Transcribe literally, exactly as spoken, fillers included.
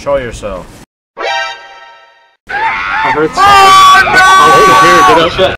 Show yourself. I heard something. Oh, no! I heard it. Get up.